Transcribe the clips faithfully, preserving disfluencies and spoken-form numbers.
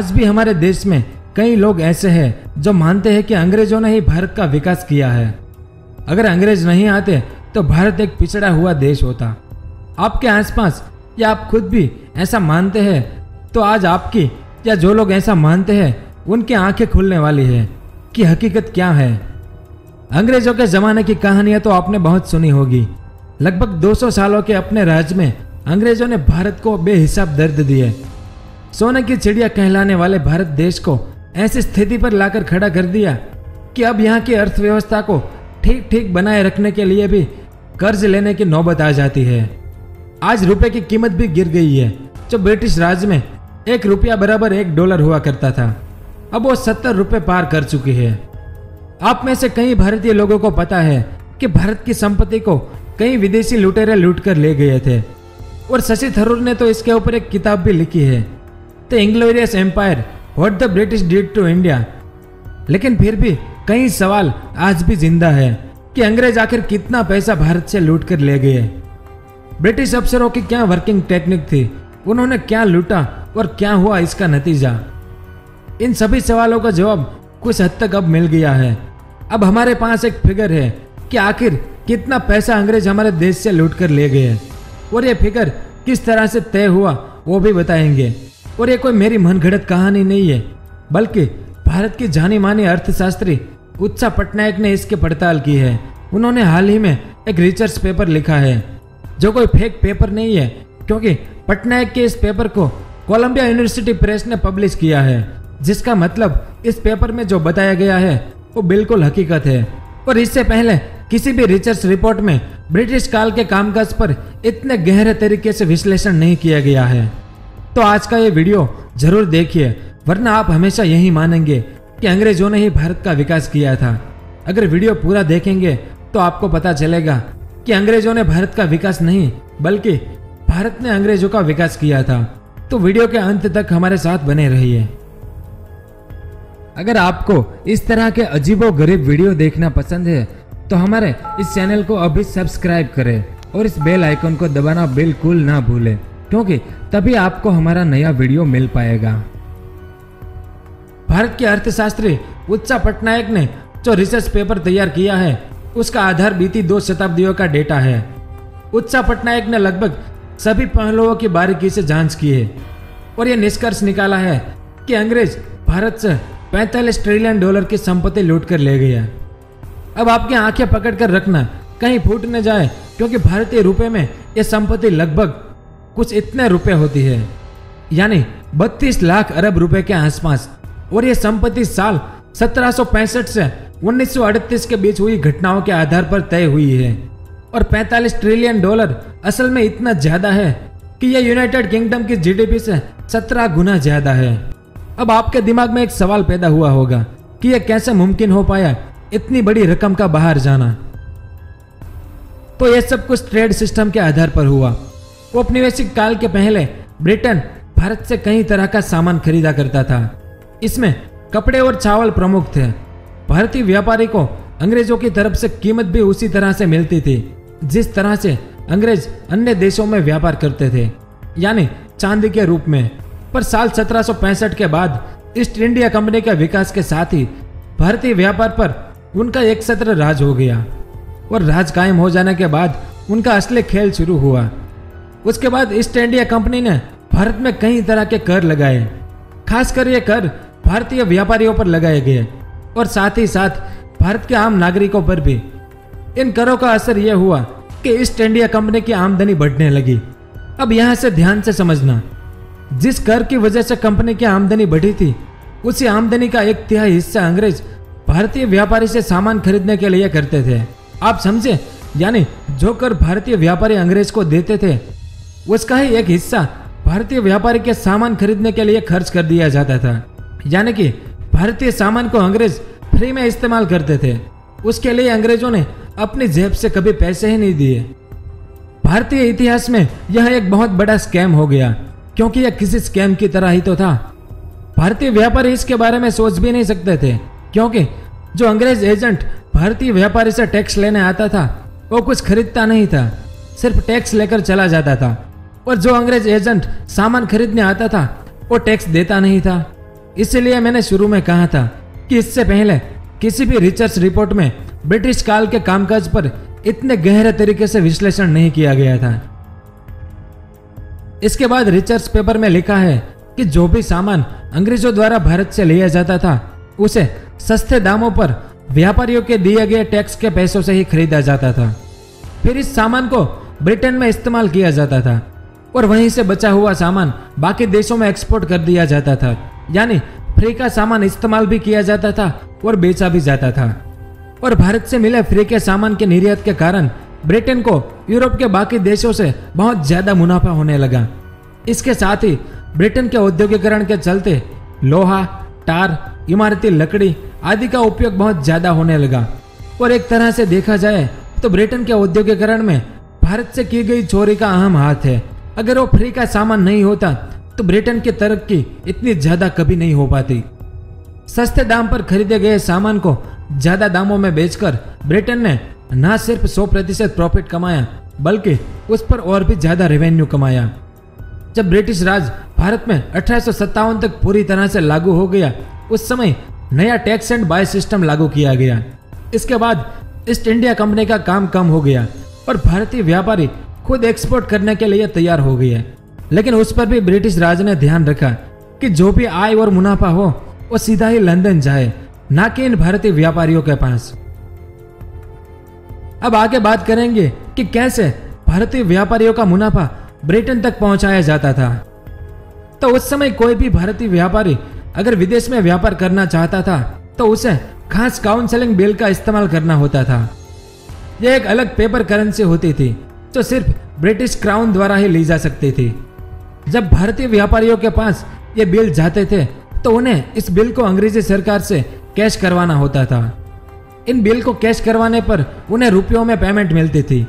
आज भी हमारे देश में कई लोग ऐसे हैं जो मानते हैं कि अंग्रेजों ने ही भारत का विकास किया है। अगर अंग्रेज नहीं आते तो भारत एक पिछड़ा हुआ देश होता। आपके आसपास या आप खुद भी ऐसा मानते हैं तो आज आपकी या जो लोग ऐसा मानते हैं उनकी आंखें खुलने वाली है कि हकीकत क्या है। अंग्रेजों के ज़माने की कहानियां तो आपने बहुत सुनी होगी। लगभग दो सौ सालों के अपने राज में अंग्रेजों ने भारत को बेहिसाब दर्द दिए। सोने की चिड़िया कहलाने वाले भारत देश को ऐसी स्थिति पर लाकर खड़ा कर दिया कि अब यहाँ की अर्थव्यवस्था को ठीक ठीक बनाए रखने के लिए भी कर्ज लेने की नौबत आ जाती है। आज रुपए की कीमत भी गिर गई है। जो ब्रिटिश राज में एक रुपया बराबर एक डॉलर हुआ करता था, अब वो सत्तर रुपये पार कर चुकी है। आप में से कई भारतीय लोगों को पता है कि भारत की संपत्ति को कई विदेशी लुटेरे लूट कर ले गए थे, और शशि थरूर ने तो इसके ऊपर एक किताब भी लिखी है, the inglorious empire what the British did to India. लेकिन फिर भी कई सवाल आज भी जिंदा है कि अंग्रेज आखिर कितना पैसा भारत से लूट कर ले गए। ब्रिटिश अफसरों की क्या वर्किंग टेक्निक थी, उन्होंने क्या लूटा और क्या हुआ इसका नतीजा। इन सभी सवालों का जवाब कुछ हद तक अब मिल गया है। अब हमारे पास एक फिगर है कि आखिर कितना पैसा अंग्रेज हमारे देश से लूट कर ले गए, और ये फिगर किस तरह से तय हुआ वो भी बताएंगे। और ये कोई मेरी मनगढ़ंत कहानी नहीं है, बल्कि भारत की जानी मानी अर्थशास्त्री उत्सा पटनायक ने इसकी पड़ताल की है। उन्होंने हाल ही में एक रिसर्च पेपर लिखा है जो कोई फेक पेपर नहीं है, क्योंकि पटनायक के इस पेपर को कोलंबिया यूनिवर्सिटी प्रेस ने पब्लिश किया है, जिसका मतलब इस पेपर में जो बताया गया है वो बिल्कुल हकीकत है। और इससे पहले किसी भी रिसर्च रिपोर्ट में ब्रिटिश काल के कामकाज पर इतने गहरे तरीके से विश्लेषण नहीं किया गया है। तो आज का ये वीडियो जरूर देखिए, वरना आप हमेशा यही मानेंगे कि अंग्रेजों ने ही भारत का विकास किया था। अगर वीडियो पूरा देखेंगे तो आपको पता चलेगा कि अंग्रेजों ने भारत का विकास नहीं, बल्कि भारत ने अंग्रेजों का विकास किया था। तो वीडियो के अंत तक हमारे साथ बने रहिए। अगर आपको इस तरह के अजीबो गरीब वीडियो देखना पसंद है तो हमारे इस चैनल को अभी सब्सक्राइब करें और इस बेल आइकन को दबाना बिल्कुल ना भूलें, क्योंकि तभी आपको हमारा नया वीडियो मिल पाएगा। भारत के अर्थशास्त्री उत्सा पटनायक ने जो रिसर्च पेपर तैयार किया है उसका आधार बीती दो शताब्दियों का डेटा है। उत्सा पटनायक ने लगभग सभी पहलुओं की बारीकी से जांच की है और यह निष्कर्ष निकाला है कि अंग्रेज भारत से पैंतालीस ट्रिलियन डॉलर की संपत्ति लूट कर ले गया। अब आपकी आंखें पकड़ कर रखना, कहीं फूट न जाए, क्योंकि भारतीय रुपए में यह संपत्ति लगभग कुछ इतने रुपए होती है, यानी बत्तीस लाख अरब रुपए के आसपास। और यह संपत्ति साल सत्रह सौ पैंसठ से उन्नीस सौ अड़तीस के बीच हुई घटनाओं के आधार पर तय हुई है। और पैंतालीस ट्रिलियन डॉलर असल में इतना ज्यादा है कि यह यूनाइटेड किंगडम की जीडीपी से सत्रह गुना ज्यादा है। अब आपके दिमाग में एक सवाल पैदा हुआ होगा कि यह कैसे मुमकिन हो पाया इतनी बड़ी रकम का बाहर जाना। तो यह सब कुछ ट्रेड सिस्टम के आधार पर हुआ। औपनिवेशिक काल के पहले ब्रिटेन भारत से कई तरह का सामान खरीदा करता था। इसमें कपड़े और चावल प्रमुख थे। भारतीय व्यापारी को अंग्रेजों की तरफ से कीमत भी उसी तरह से मिलती थी जिस तरह से अंग्रेज अन्य देशों में व्यापार करते थे, यानी चांदी के रूप में। पर साल सत्रह सौ पैंसठ के बाद ईस्ट इंडिया कंपनी के विकास के साथ ही भारतीय व्यापार पर उनका एक सत्र राज हो गया, और राज कायम हो जाने के बाद उनका असली खेल शुरू हुआ। उसके बाद ईस्ट इंडिया कंपनी ने भारत में कई तरह के कर लगाए, खासकर ये कर भारतीय व्यापारियों पर लगाए गए और साथ ही साथ भारत के आम नागरिकों पर भी। इन करों का असर यह हुआ कि ईस्ट इंडिया कंपनी की आमदनी बढ़ने लगी। अब यहाँ से ध्यान से समझना, जिस कर की वजह से कंपनी की आमदनी बढ़ी थी उसी आमदनी का एक तिहाई हिस्सा अंग्रेज भारतीय व्यापारी से सामान खरीदने के लिए करते थे। आप समझे, यानी जो कर भारतीय व्यापारी अंग्रेज को देते थे उसका ही एक हिस्सा भारतीय व्यापारी के सामान खरीदने के लिए खर्च कर दिया जाता था, यानी कि भारतीय सामान को अंग्रेज फ्री में इस्तेमाल करते थे। उसके लिए अंग्रेजों ने अपनी जेब से कभी पैसे ही नहीं दिए। भारतीय इतिहास में यह एक बहुत बड़ा स्कैम हो गया, क्योंकि यह किसी स्कैम की तरह ही तो था। भारतीय व्यापारी इसके बारे में सोच भी नहीं सकते थे, क्योंकि जो अंग्रेज एजेंट भारतीय व्यापारी से टैक्स लेने आता था वो कुछ खरीदता नहीं था, सिर्फ टैक्स लेकर चला जाता था। और जो अंग्रेज एजेंट सामान खरीदने आता था वो टैक्स देता नहीं था, इसलिए मैंने शुरू में कहा था कि इससे पहले किसी भी रिसर्च रिपोर्ट में ब्रिटिश काल के कामकाज पर इतने गहरे तरीके से विश्लेषण नहीं किया गया था। इसके बाद रिसर्च पेपर में लिखा है कि जो भी सामान अंग्रेजों द्वारा भारत से लिया जाता था उसे सस्ते दामों पर व्यापारियों के दिए गए टैक्स के पैसों से ही खरीदा जाता था। फिर इस सामान को ब्रिटेन में इस्तेमाल किया जाता था और वहीं से बचा हुआ सामान बाकी देशों में एक्सपोर्ट कर दिया जाता था, यानी फ्री का सामान इस्तेमाल भी किया जाता था और बेचा भी जाता था। और भारत से मिले फ्री के सामान के निर्यात के कारण ब्रिटेन को यूरोप के बाकी देशों से बहुत ज्यादा मुनाफा होने लगा। इसके साथ ही ब्रिटेन के औद्योगिकरण के चलते लोहा, टार, इमारती लकड़ी आदि का उपयोग बहुत ज्यादा होने लगा और एक तरह से देखा जाए तो ब्रिटेन के औद्योगिकरण में भारत से की गई चोरी का अहम हाथ है। अगर वो फ्री का सामान नहीं होता तो ब्रिटेन की तरक्की इतनी ज्यादा कभी नहीं हो पाती। सस्ते दाम पर खरीदे गए सामान को ज्यादा दामों में बेचकर ब्रिटेन ने न सिर्फ सौ प्रतिशत प्रॉफिट कमाया बल्कि उस पर और भी ज्यादा रेवेन्यू कमाया। जब ब्रिटिश राज भारत में अठारह सौ सत्तावन तक पूरी तरह से लागू हो गया, उस समय नया टैक्स एंड बाय सिस्टम लागू किया गया। इसके बाद ईस्ट इंडिया कंपनी का काम कम हो गया और भारतीय व्यापारी खुद एक्सपोर्ट करने के लिए तैयार हो गए, लेकिन उस पर भी ब्रिटिश राज ने ध्यान रखा कि जो भी आय और मुनाफा हो वो सीधा ही लंदन जाए, ना कि इन भारतीय व्यापारियों के पास। अब आगे बात करेंगे कि कैसे भारतीय व्यापारियों का मुनाफा ब्रिटेन तक पहुंचाया जाता था। तो उस समय कोई भी भारतीय व्यापारी अगर विदेश में व्यापार करना चाहता था तो उसे खास काउंसलिंग बिल का इस्तेमाल करना होता था। यह एक अलग पेपर करेंसी होती थी जो सिर्फ ब्रिटिश क्राउन द्वारा ही ली जा सकती थी। जब भारतीय व्यापारियों के पास ये बिल जाते थे तो उन्हें इस बिल को अंग्रेजी सरकार से कैश करवाना होता था। इन बिल को कैश करवाने पर उन्हें रुपयों में पेमेंट मिलती थी।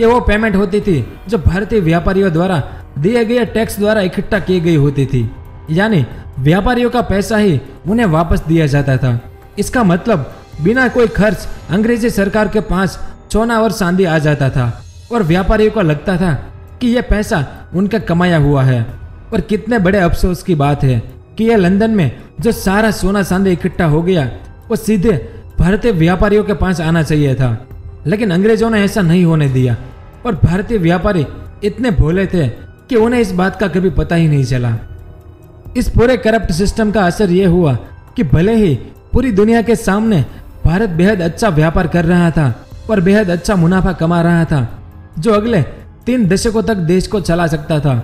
ये वो पेमेंट होती थी जो भारतीय व्यापारियों द्वारा दिए गए टैक्स द्वारा इकट्ठा की गई होती थी, यानी व्यापारियों का पैसा ही उन्हें वापस दिया जाता था। इसका मतलब बिना कोई खर्च अंग्रेजी सरकार के पास सोना और चांदी आ जाता था और व्यापारियों को लगता था कि यह पैसा उनका कमाया हुआ है। और कितने बड़े अफसोस की बात है कि यह लंदन में जो सारा सोना चांदी इकट्ठा हो गया वो सीधे भारतीय व्यापारियों के पास आना चाहिए था, लेकिन अंग्रेजों ने ऐसा नहीं होने दिया और भारतीय व्यापारी इतने भोले थे कि उन्हें इस बात का कभी पता ही नहीं चला। इस पूरे करप्ट सिस्टम का असर यह हुआ कि भले ही पूरी दुनिया के सामने भारत बेहद अच्छा व्यापार कर रहा था और बेहद अच्छा मुनाफा कमा रहा था जो अगले तीन दशकों तक देश को चला सकता था,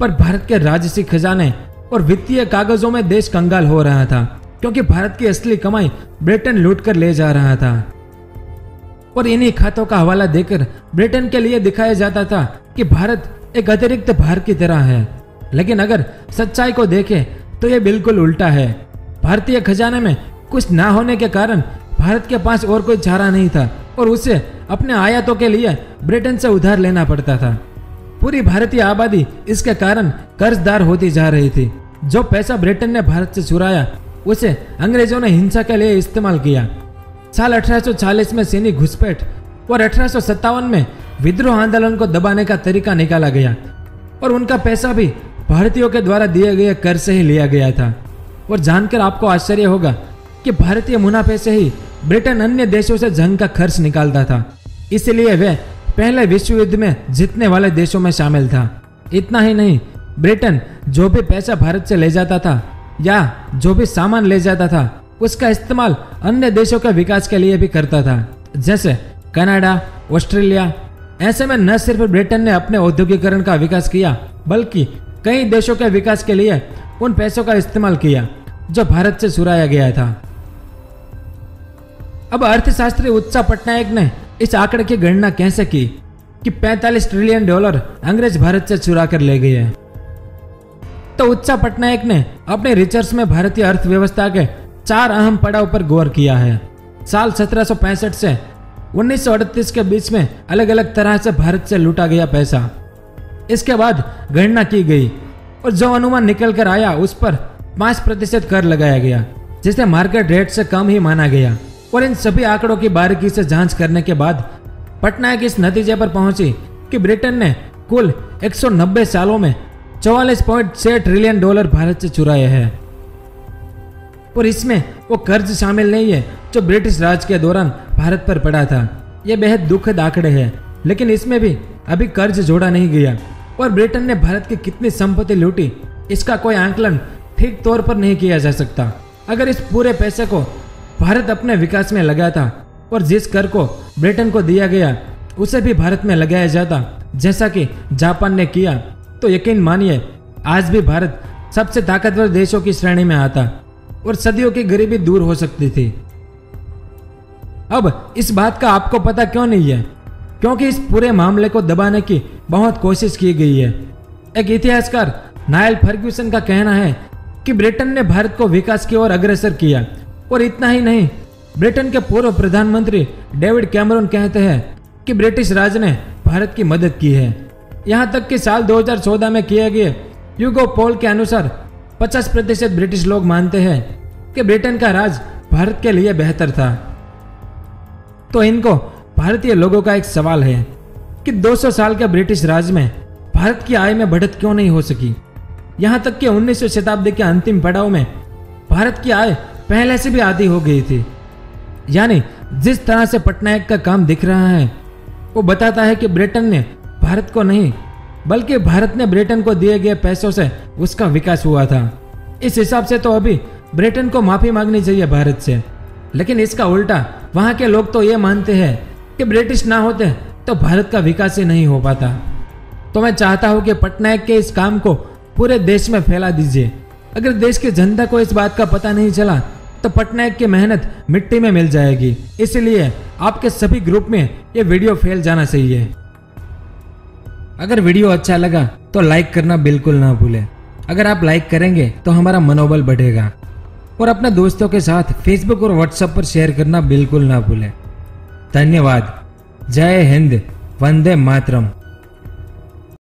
पर भारत के राजसी खजाने और वित्तीय कागजों में देश कंगाल हो रहा था क्योंकि भारत की असली कमाई ब्रिटेन लूट कर ले जा रहा था। और इन्हीं खातों का हवाला देकर ब्रिटेन के लिए दिखाया जाता था कि भारत एक अतिरिक्त भार की तरह है, लेकिन अगर सच्चाई को देखें तो यह बिल्कुल उल्टा है। भारतीय खजाने में कुछ ना होने के कारण भारत के पास और कोई चारा नहीं था और उसे अपने आयातों के लिए ब्रिटेन से उधार लेना पड़ता था। पूरी भारतीय आबादी इसके कारण कर्जदार होती जा रही थी। जो पैसा ब्रिटेन ने भारत से चुराया उसे अंग्रेजों ने हिंसा के लिए इस्तेमाल किया। साल अठारह सौ चालीस में सैनिक घुसपैठ और अठारह सौ सत्तावन में विद्रोह आंदोलन को दबाने का तरीका निकाला गया और उनका पैसा भी भारतीयों के द्वारा दिए गए कर से ही लिया गया था। और जानकर आपको आश्चर्य होगा कि भारतीय मुनाफे से ही ब्रिटेन अन्य देशों से जंग का खर्च निकालता था, इसलिए वे पहले विश्व युद्ध में जीतने वाले देशों में शामिल था। इतना ही नहीं, ब्रिटेन जो भी पैसा भारत से ले जाता था या जो भी सामान ले जाता था उसका इस्तेमाल अन्य देशों के विकास के लिए भी करता था, जैसे कनाडा, ऑस्ट्रेलिया। ऐसे में न सिर्फ ब्रिटेन ने अपने औद्योगिकरण का विकास किया बल्कि कई देशों के विकास के लिए उन पैसों का इस्तेमाल किया जो भारत से चुराया गया था। अब अर्थशास्त्री उत्सा पटनायक ने इस आंकड़े की गणना कैसे की कि पैंतालीस ट्रिलियन डॉलर अंग्रेज भारत से चुरा कर ले गए। तो उत्सा पटनायक ने अपने रिसर्च में भारतीय अर्थव्यवस्था के चार अहम पड़ाव पर गौर किया है। साल सत्रह सौ पैंसठ से उन्नीस सौ अड़तीस के बीच में अलग अलग तरह से भारत से लूटा गया पैसा। इसके बाद गणना की गई और जो अनुमान निकल कर आया उस पर पाँच प्रतिशत कर लगाया गया, जिसे मार्केट रेट से कम ही माना गया। और इन सभी आंकड़ों की बारीकी से जांच करने के बाद पटनायक इस नतीजे पर पहुंची कि ब्रिटेन ने कुल एक सौ नब्बे सालों में चौवालीस पॉइंट छह ट्रिलियन डॉलर भारत से चुराए हैं। और इसमें वो कर्ज शामिल नहीं है जो ब्रिटिश राज के दौरान भारत पर पड़ा था। यह बेहद दुखद आंकड़े है, लेकिन इसमें भी अभी कर्ज जोड़ा नहीं गया और ब्रिटेन ने भारत की कितनी संपत्ति लूटी इसका कोई आंकलन ठीक तौर पर नहीं किया जा सकता। अगर इस पूरे पैसे को भारत अपने विकास में लगाता और जिस कर को ब्रिटेन को दिया गया उसे भी भारत में लगाया जाता जैसा कि जापान ने किया, तो यकीन मानिए आज भी भारत सबसे ताकतवर देशों की श्रेणी में आता और सदियों की गरीबी दूर हो सकती थी। अब इस बात का आपको पता क्यों नहीं है? क्योंकि इस पूरे मामले को दबाने की बहुत कोशिश की गई है। एक इतिहासकार नायल फर्ग्यूसन का कहना है कि ब्रिटेन ने भारत को विकास की ओर अग्रसर किया, और इतना ही नहीं, ब्रिटेन के पूर्व प्रधानमंत्री डेविड कैमरन कहते हैं कि ब्रिटिश राज ने भारत की मदद की है। यहाँ तक कि साल दो हज़ार चौदह में किए गए YouGov पोल के अनुसार पचास प्रतिशत ब्रिटिश लोग मानते हैं कि ब्रिटेन का राज भारत के लिए बेहतर था। तो इनको भारतीय लोगों का एक सवाल है कि दो सौ साल के ब्रिटिश राज में भारत की आय में बढ़त क्यों नहीं हो सकी। यहाँ तक कि उन्नीसवीं शताब्दी के अंतिम पड़ाव में भारत की आय पहले से भी आधी हो गई थी। यानी जिस तरह से पटनायक का काम दिख रहा है वो बताता है कि ब्रिटेन ने भारत को नहीं बल्कि भारत ने ब्रिटेन को दिए गए पैसों से उसका विकास हुआ था। इस हिसाब से तो अभी ब्रिटेन को माफी मांगनी चाहिए भारत से, लेकिन इसका उल्टा वहाँ के लोग तो ये मानते हैं कि ब्रिटिश ना होते तो भारत का विकास ही नहीं हो पाता। तो मैं चाहता हूँ कि पटनायक के इस काम को पूरे देश में फैला दीजिए। अगर देश की जनता को इस बात का पता नहीं चला तो पटनायक की मेहनत मिट्टी में मिल जाएगी। इसलिए आपके सभी ग्रुप में ये वीडियो फैल जाना चाहिए। अगर वीडियो अच्छा लगा तो लाइक करना बिल्कुल ना भूलें। अगर आप लाइक करेंगे तो हमारा मनोबल बढ़ेगा, और अपने दोस्तों के साथ फेसबुक और व्हाट्सएप पर शेयर करना बिल्कुल ना भूलें। धन्यवाद। जय हिंद, वंदे मातरम।